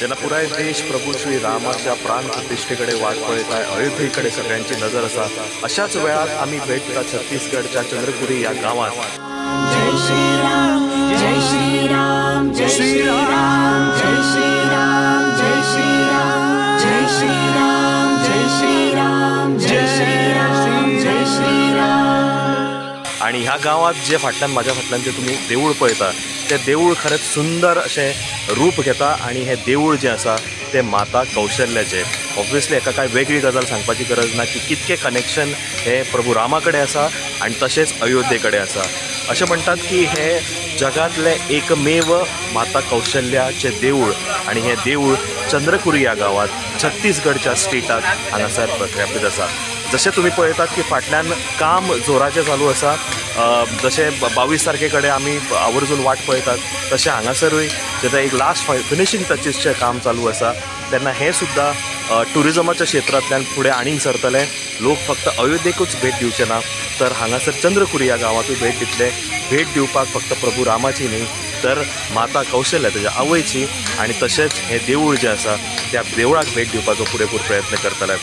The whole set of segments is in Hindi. ज्यादा पुरा देश प्रभू श्री रामाच्या प्राण प्रतिष्ठेकडे वाट पळत आहे। अयोध्येकडे सगळ्यांची नजर असा अशाच वेळात आम्ही भेटता छत्तीसगडच्या चंद्रपुरी या गावात। जय श्री राम, जय श्री राम, जय श्री राम, जय श्री राम, जय श्री राम, जय श्री राम, जय श्री राम, जय श्री राम, जय श्री राम। आणि ह्या गावात जे फाटल्यान माझ्या फाटल्यान जे तुम्ही देऊळ पळता ते देऊळ खरंच सुंदर असे रूप घेता। आणि हे देऊळ जे आसा ते माता कौशल्याचे। ऑब्वियसली हाका काय वेगळी गजाल सांगपाची गरज ना की कितके कनेक्शन हे प्रभू रामाकडे आसा आणि तसेच अयोध्येकडे आसा। असे म्हणतात की हे जगातले एकमेव माता कौशल्याचे देऊळ आणि हे देऊळ चंद्रखुरी या गावात छत्तीसगडच्या स्टेटात हांगासर प्रख्यापित आसा। जसे तुम्ही पळयतात की फाटल्यान काम जोराचे चालू आसा। जसे 22 तारखेकडे आम्ही आवर्जून वाट पळतात तसे हांगासरूय जेदा एक लास्ट फिनिशिंग टचेसचे काम चालू आसा। तेन्ना हे सुद्धा टुरिजमाच्या क्षेत्रांतल्यान पुढे आणीक सरतले। लोक फक्त अयोध्येकूच भेट दिवचे ना तर हांगासर चंद्रखुरी ह्या गांवांतूय भेट दितले। भेट दिवपाक फक्त प्रभू रामाची न्ही तर माता कौशल्या तेज्या आवयची आणि तसेच हे देऊळ जे आसा त्या देवळाक भेट दिवपाचो पुरेपूर प्रयत्न करतले।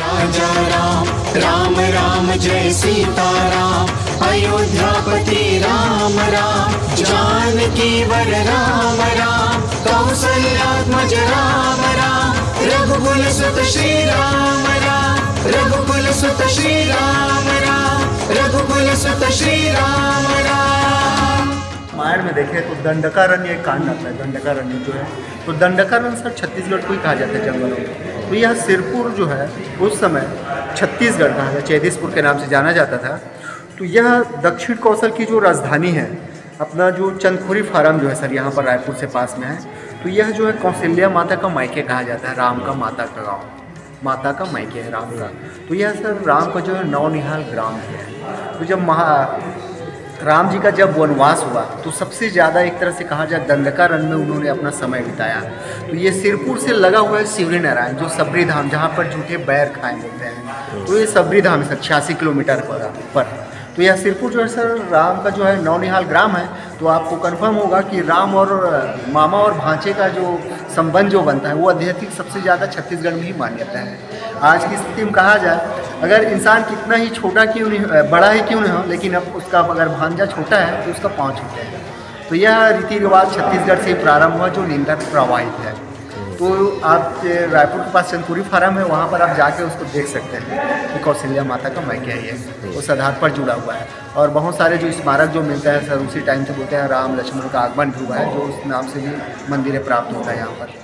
राजा राम राम राम जय सीता राम अयोध्यापति राम राम जानकी वर राम राम कौशल्यात्मज राम राम रघुकुल सुत श्री राम राम रघुकुल सुत श्री राम राम रघुकुल सुत श्री राम राम। मायर में देखें तो दंडकारण्य एक कांड आता है। दंडकारण्य जो है तो दंडकारण्य सर छत्तीसगढ़ को ही कहा जाता है जंगलों में। तो यह सिरपुर जो है उस समय छत्तीसगढ़ कहा जाता है, चैदिसपुर के नाम से जाना जाता था। तो यह दक्षिण कौशल की जो राजधानी है, अपना जो चंद्रखुरी फार्म जो है सर यहाँ पर रायपुर से पास में है। तो यह जो है कौशल्या माता का मायके कहा जाता है। राम का माता का गांव, माता का मायके है राम का। तो यह सर राम का जो है नौनिहाल ग्राम है। तो जब राम जी का जब वनवास हुआ तो सबसे ज़्यादा एक तरह से कहा जाए दंडकारण्य में उन्होंने अपना समय बिताया। तो ये सिरपुर से लगा हुआ है शिवरी नारायण जो सबरी धाम, जहाँ पर झूठे बैर खाए होते हैं। तो ये सबरी धाम है सर 86 किलोमीटर पर। तो यह सिरपुर जो है सर राम का जो है नौनिहाल ग्राम है। तो आपको कन्फर्म होगा कि राम और मामा और भांचे का जो संबंध जो बनता है वो अत्यधिक सबसे ज़्यादा छत्तीसगढ़ में ही मान्यता है। आज की स्थिति में कहा जाए अगर इंसान कितना ही छोटा क्यों नहीं, बड़ा ही क्यों नहीं हो, लेकिन अब उसका अगर भांजा छोटा है तो उसका पाँव छोटा है। तो यह रीति रिवाज छत्तीसगढ़ से प्रारंभ हुआ जो निरंतर प्रवाहित है। तो आप रायपुर के पास चंद्रखुरी फार्म है, वहाँ पर आप जाके उसको देख सकते हैं कि कौशल्या माता का मायके है। ये उस आधार पर जुड़ा हुआ है और बहुत सारे जो स्मारक जो मिलता है सर उसी टाइम से बोलते हैं राम लक्ष्मण का आगमन भी हुआ है, जो उस नाम से भी मंदिरें प्राप्त होता है यहाँ पर।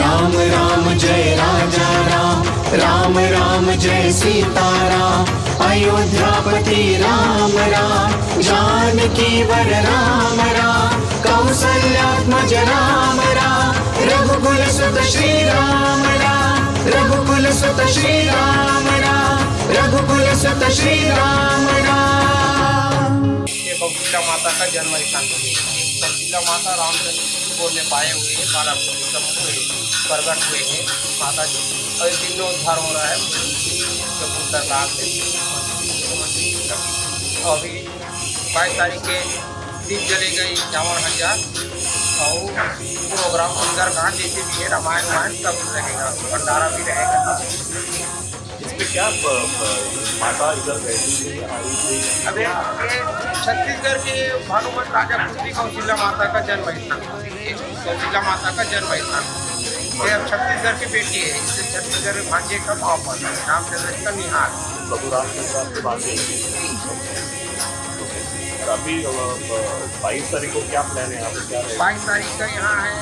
राम राम जय राजा राम राम राम जय सीता राम अयोध्यापति राम राम जानकी वर राम राम कौशल्यात्मज राम राम रघुकुल सुत श्री राम राम रघुकुल सुत श्री राम राम रघुकुल सुत श्री राम राम। ये कौशल्या माता का जन्म स्थान कौशल्या माता रामचंद्र को ने पाए हुए हैं, बारह हुए प्रगट हुए हैं माता जी। और जिनका उद्धार हो रहा है अभी 22 तारीख के दीप जले गई जावन हजार और प्रोग्राम सुंदरकांड जैसे भी है, रामायण वायण सब रहेगा, भंडारा भी रहेगा। इसमें क्या माता इधर रहती है? अभी छत्तीसगढ़ के भानुमत राजा पुत्री कौशल्या माता का जन्म स्थान, कौशल्या माता का जन्म स्थान ये अब छत्तीसगढ़ की बेटी है। इससे छत्तीसगढ़ में भाग्य का भाव पड़ता है रामचंद्र का निहार प्रभु रामचंद्र। अभी 22 तारीख को क्या प्लान है आपका? 22 तारीख का यहाँ है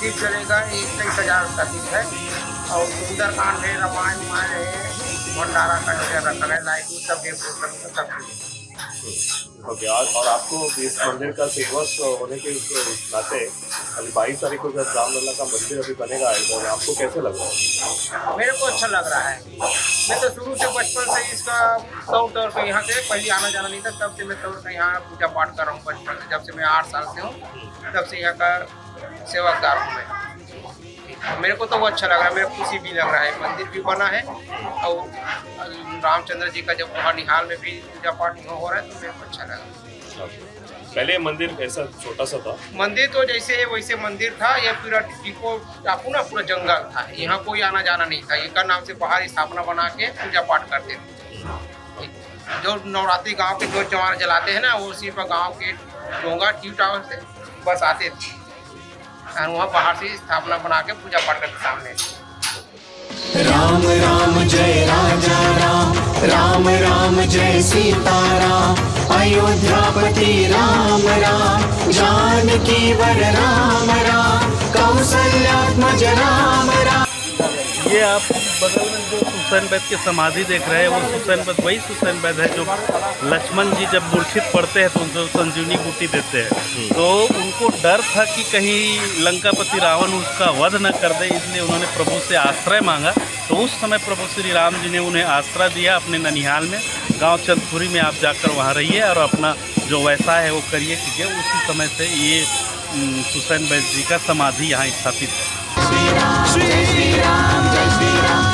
दीप जलेगा, 21,000 का दीप है और सुंदरकांड है, रामायण है, भंडारा का वगैरह रखा है, लाइट सब है सब। ओके, और आपको इस मंदिर का फेमस होने के नाते अभी 22 तारीख को जब रामलला का मंदिर अभी बनेगा तो आपको कैसे लग रहा है? मेरे को अच्छा लग रहा है। मैं तो शुरू से बचपन से इसका तौर तौर पर यहाँ से पहले आना जाना नहीं था, तब से मैं तौर पर यहाँ पूजा पाठ कर रहा हूँ बचपन से। जब से मैं 8 साल से हूँ तब से यहाँ का सेवा कर रहा हूँ मैं। मेरे को तो वो अच्छा लग रहा है, मेरे खुशी भी लग रहा है। मंदिर भी बना है और रामचंद्र जी का जब वहाँ निहाल में भी पूजा पाठ हो रहा है तो मेरे को अच्छा लग रहा है। पहले मंदिर ऐसा छोटा सा था, मंदिर तो जैसे वैसे मंदिर था, यह पूरा टिको टापू ना पूरा जंगल था, यहाँ कोई आना जाना नहीं था। इनका नाम से बाहर स्थापना बना के पूजा पाठ करते थे। जो नवरात्रि गांव के जो चमार जलाते हैं ना, वो सिर्फ गांव के डोंगा ट्यू टावर से बस आते थे, वहाँ बाहर से स्थापना बना के पूजा पाठ करते सामने। राम राम जय राजा राम, राम राम जय सीता राम, अयोध्यापति राम राम, जानकी वर राम राम, कौशल्यात्मज राम राम। ये आप बगल में जो सुसेन वैद्य की समाधि देख रहे हैं, वो सुसेन वैद्य वही सुसेन वैद्य है जो लक्ष्मण जी जब मूर्छित पड़ते हैं तो उनको संजीवनी बूटी देते हैं। तो उनको डर था कि कहीं लंकापति रावण उसका वध न कर दे, इसलिए उन्होंने प्रभु से आश्रय मांगा। तो उस समय प्रभु श्री राम जी ने उन्हें आश्रय दिया अपने ननिहाल में, गाँव चंद्रखुरी में। आप जाकर वहाँ रहिए और अपना जो व्यवसाय है वो करिए कीजिए। उसी समय से ये सुसेन वैद्य जी का समाधि यहाँ स्थापित है। श्री राम जय श्री राम।